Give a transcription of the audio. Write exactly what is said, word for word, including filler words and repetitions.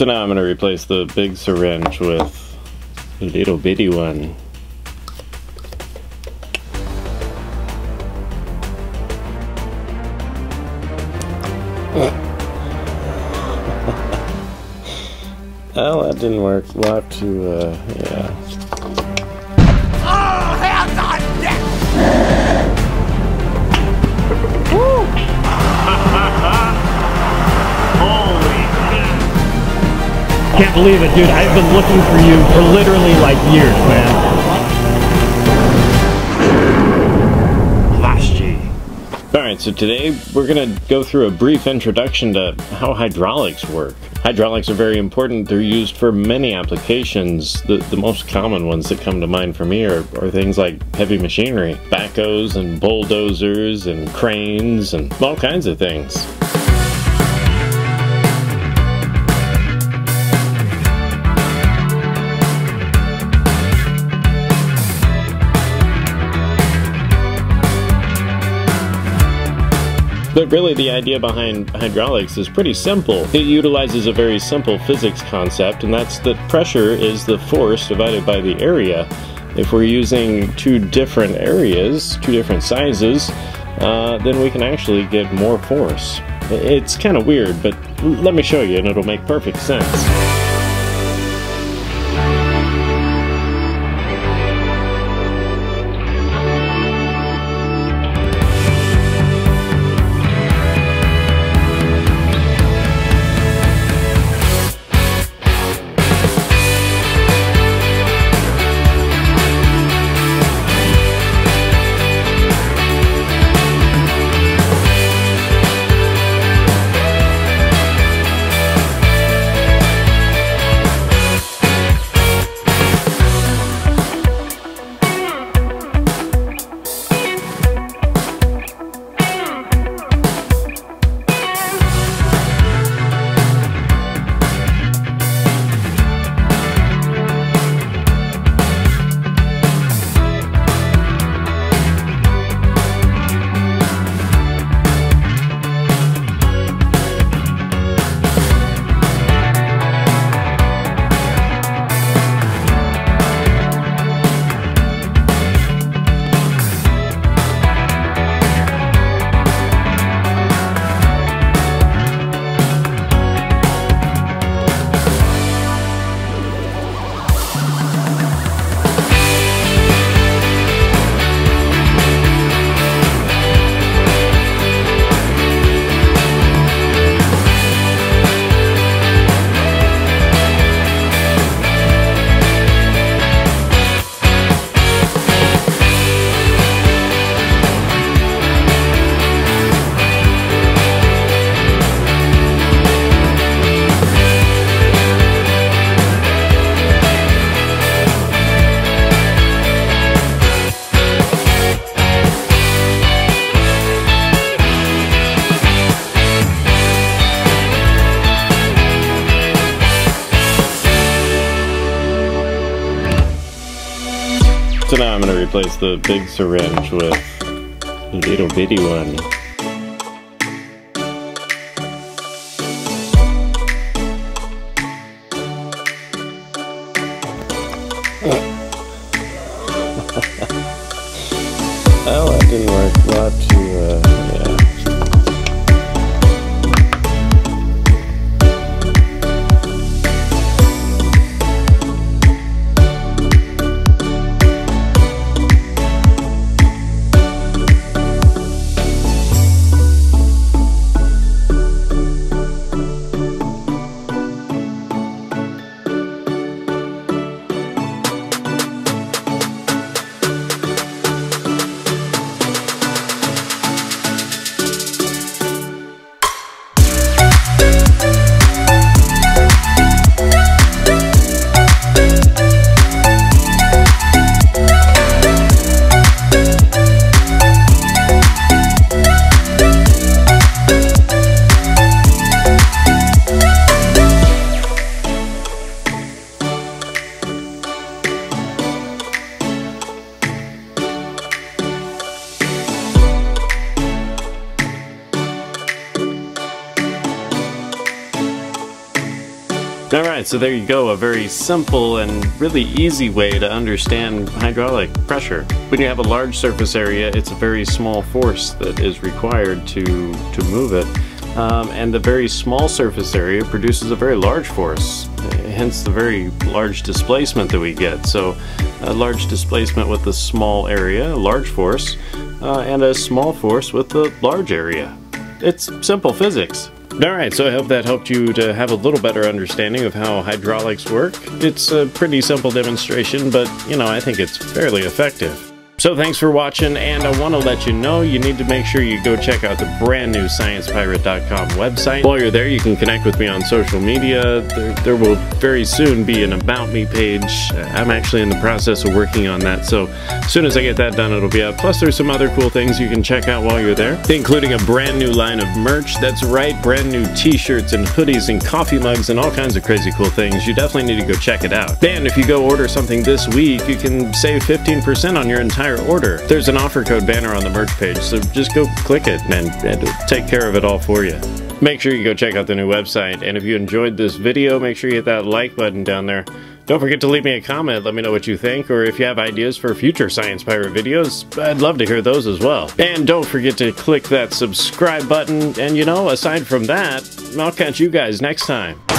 So now I'm going to replace the big syringe with a little bitty one. Oh, that didn't work. We'll have to, uh, yeah. Oh, hands on deck! Woo! Holy shit! Can't believe it, dude. I've been looking for you for literally, like, years, man. Last year. Alright, so today we're gonna go through a brief introduction to how hydraulics work. Hydraulics are very important. They're used for many applications. The, the most common ones that come to mind for me are, are things like heavy machinery, backhoes and bulldozers and cranes and all kinds of things. But really the idea behind hydraulics is pretty simple. It utilizes a very simple physics concept, and that's that pressure is the force divided by the area. If we're using two different areas, two different sizes, uh, then we can actually get more force. It's kind of weird, but let me show you and it'll make perfect sense. So now I'm going to replace the big syringe with a little bitty one. Oh, that didn't work. We'll have to, uh, yeah. Alright, so there you go, a very simple and really easy way to understand hydraulic pressure. When you have a large surface area, it's a very small force that is required to, to move it. Um, and the very small surface area produces a very large force, hence the very large displacement that we get. So a large displacement with a small area, a large force, uh, and a small force with a large area. It's simple physics. Alright, so I hope that helped you to have a little better understanding of how hydraulics work. It's a pretty simple demonstration, but, you know, I think it's fairly effective. So thanks for watching, and I want to let you know you need to make sure you go check out the brand new Science Pirate dot com website. While you're there, you can connect with me on social media. There, there will very soon be an About Me page. I'm actually in the process of working on that, so as soon as I get that done, it'll be up. Plus, there's some other cool things you can check out while you're there, including a brand new line of merch. That's right, brand new t-shirts and hoodies and coffee mugs and all kinds of crazy cool things. You definitely need to go check it out. Then, if you go order something this week, you can save fifteen percent on your entire order. There's an offer code banner on the merch page, so just go click it and, and it'll take care of it all for you. Make sure you go check out the new website, and if you enjoyed this video, make sure you hit that like button down there. Don't forget to leave me a comment, let me know what you think, or if you have ideas for future Science Pirate videos, I'd love to hear those as well. And don't forget to click that subscribe button, and you know, aside from that, I'll catch you guys next time.